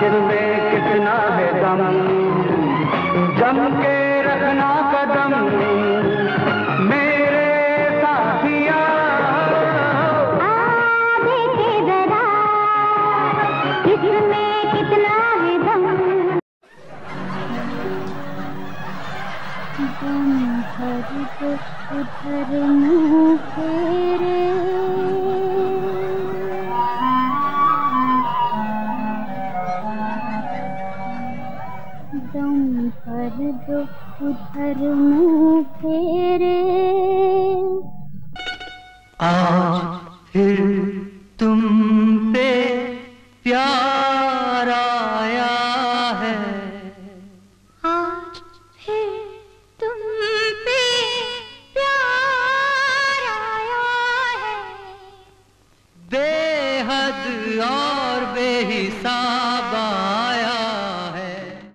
दिल में कितना है दम, जम के रखना कदम मेरे साथिया। आ देखे जरा इसमें कितना है दम। दम हर उधर मुँह तेरे दम पर जो उधर मुँह फेरे। आज फिर